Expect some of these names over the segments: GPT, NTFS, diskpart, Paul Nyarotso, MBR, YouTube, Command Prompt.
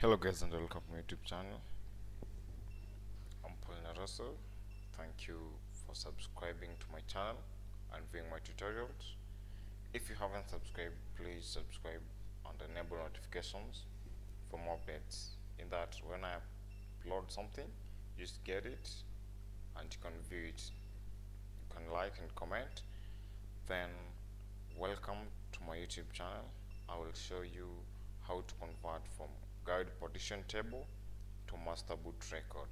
Hello guys and welcome to my YouTube channel. I'm Paul Nyarotso. Thank you for subscribing to my channel and viewing my tutorials. If you haven't subscribed, please subscribe and enable notifications for more updates. In that, when I upload something, you just get it and you can view it. You can like and comment. Then welcome to my YouTube channel. I will show you how to convert from guide partition table to master boot record.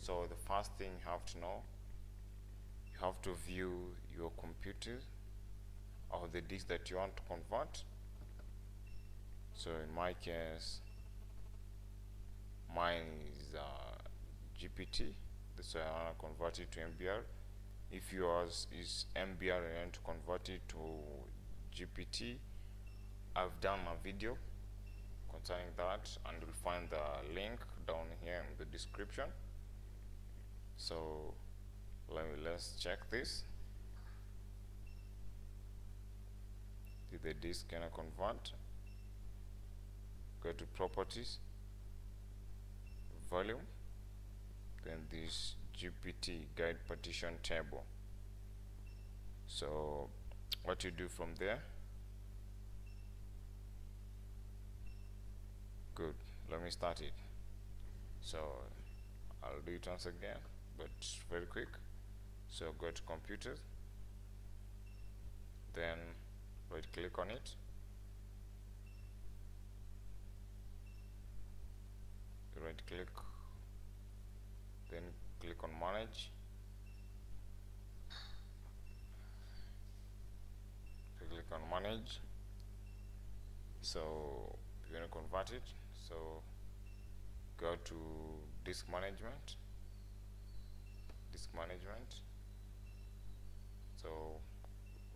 So the first thing you have to know, you have to view your computer or the disk that you want to convert. So in my case, mine is GPT, so I want to convert it to MBR. If yours is MBR and you want to convert it to GPT, I've done a video concerning that and you'll find the link down here in the description. So let's check this. Did the disk gonna convert? Go to properties, volume, then this GPT guide partition table. So what you do from there, good, let me start it. So I'll do it once again, but very quick. So go to computers, then right click on it, right click, then click on manage, click on manage. So you're going to convert it, so go to disk management. So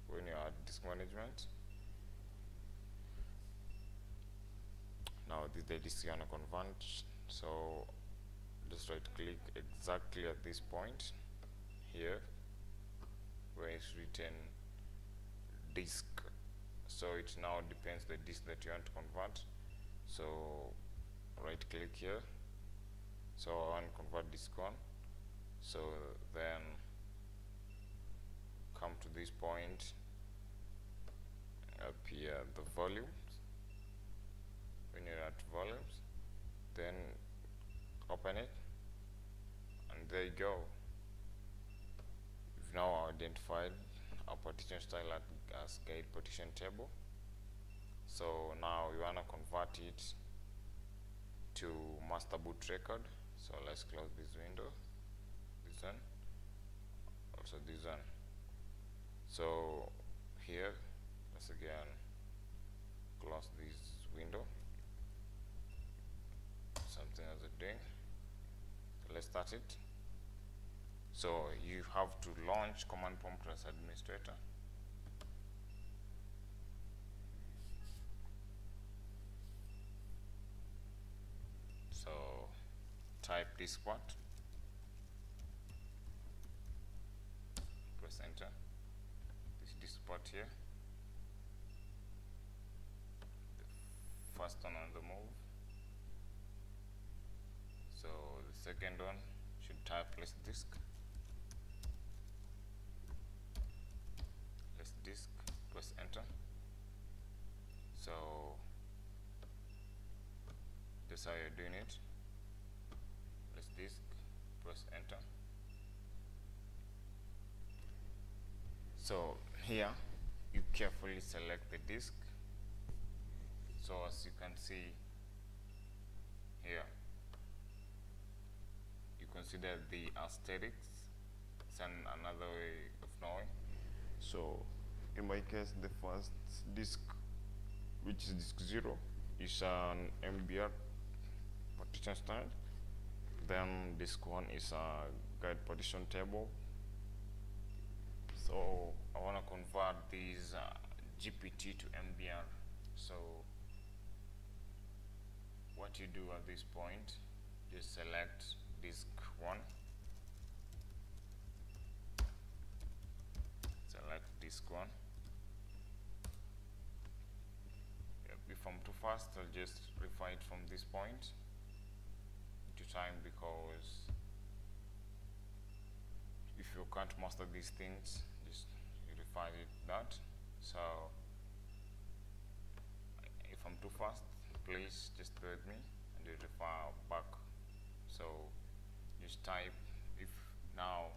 when you are at disk management, now this is the disk you want to convert, so just right click exactly at this point here where it's written disk. So it now depends the disk that you want to convert. So right click here, so I want to convert disk 1, so then come to this point up here, the volumes. When you're at volumes, then open it and there you go. You've now identified a partition style as guide partition table. So now you wanna convert it to master boot record. So let's close this window, this one, also this one. So here, let's again close this window. Something as a ding. So let's start it. So you have to launch command prompt as administrator. Type diskpart, press enter. This diskpart here, the first one on the move, so the second one should type less disk, press enter. So that's how you're doing it. Disk, press enter. So here you carefully select the disk. So as you can see here, you consider the asterisks. It's another way of knowing. So in my case, the first disk, which is disk 0, is an MBR partition style. Then disk 1 is a guide partition table. So I want to convert these GPT to MBR. So what you do at this point, just select disk 1, select disk 1, if I'm too fast, I'll just refer it from this point to time, because if you can't master these things, just refer it that. So if I'm too fast, please just correct me and refer back. So just type if now.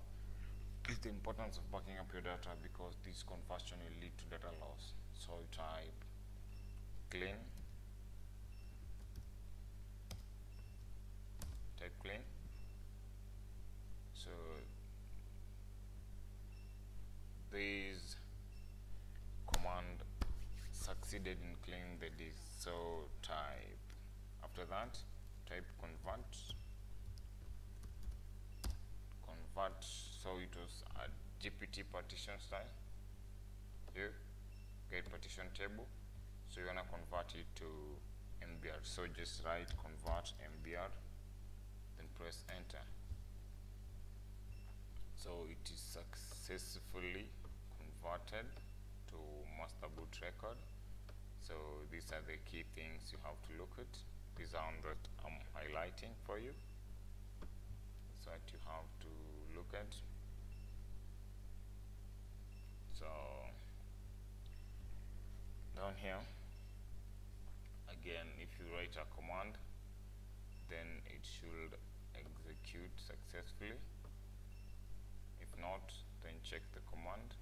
It's the importance of backing up your data, because this conversion will lead to data loss. So you type clean. So this command succeeded in cleaning the disk. So type, after that, type convert. So it was a GPT partition style, get partition table. So you want to convert it to MBR, so just write convert MBR, then press enter. So it is successfully converted to master boot record. So these are the key things you have to look at. These are on that I'm highlighting for you, so that you have to look at. So down here again, if you write a command, then it should execute successfully. If not, then check the command.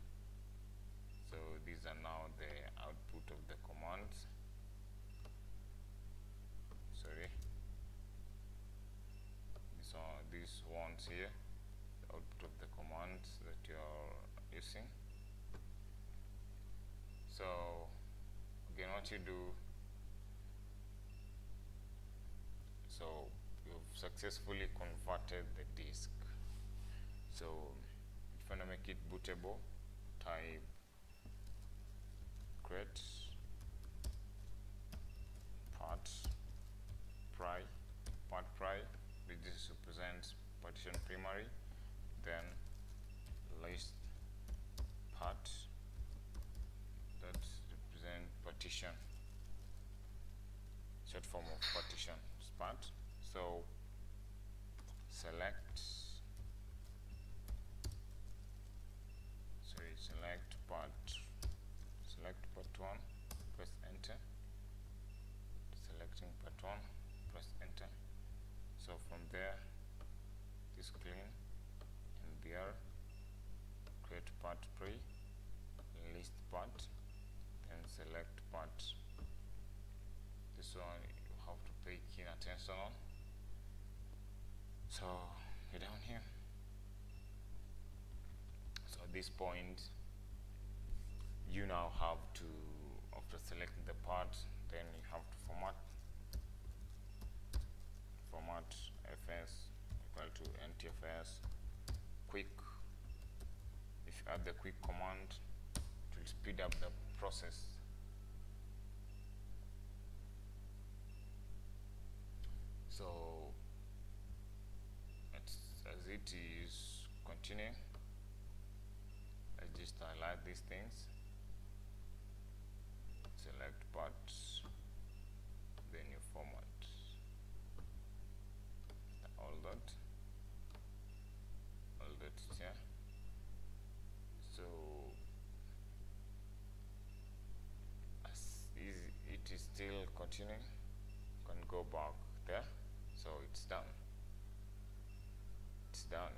So these are now the output of the commands. So these ones here, the output of the commands that you are using. So again, what you do, so you've successfully converted the disk. So if you want to make it bootable, type create part pry. This represents partition primary, then list part, that represents partition, short form of partition part. So select part one, press enter. Selecting part one, press enter. So from there, this clean MBR, create part pre, list part, then select part. This one you have to pay keen attention on. So you're down here. So at this point, you now have to, after selecting the part, then you have to format FS equal to NTFS quick. If you add the quick command, it will speed up the process. So as it is continuing, I just highlight these things, select parts, then you format all that is here. So as it is still continuing, can go back there. So it's done. 100%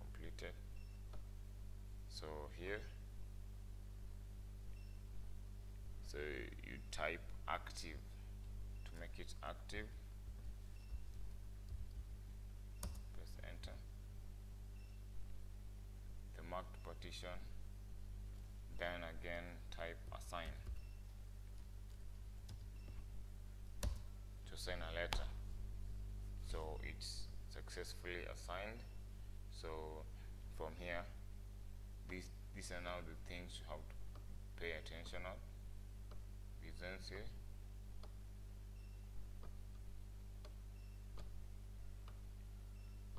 completed. So here, so you type active to make it active, press enter. The marked partition, then again type assign to sign a letter. So it's successfully assigned. So from here, these are now the things you have to pay attention on. These ones here.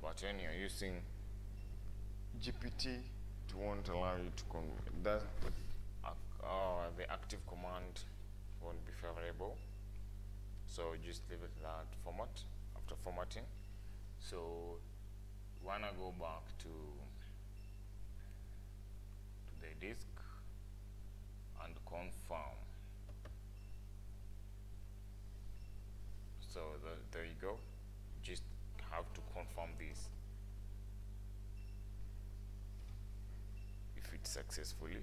But when you're using GPT, it won't allow you to convert that. the active command won't be favorable, so just leave it that format after formatting. So we wanna go back to the disk and confirm. So there you go. Just have to confirm this. If it's successfully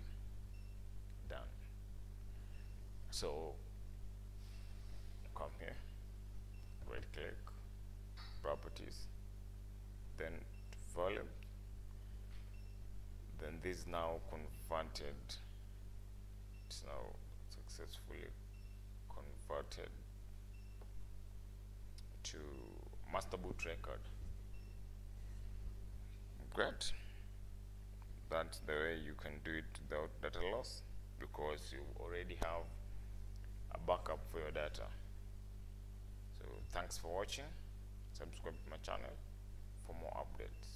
done, so come here, right click, properties, then volume, then this now converted, it's now successfully converted to master boot record. Great. That's the way you can do it without data loss, because you already have a backup for your data. So thanks for watching. Subscribe to my channel for more updates.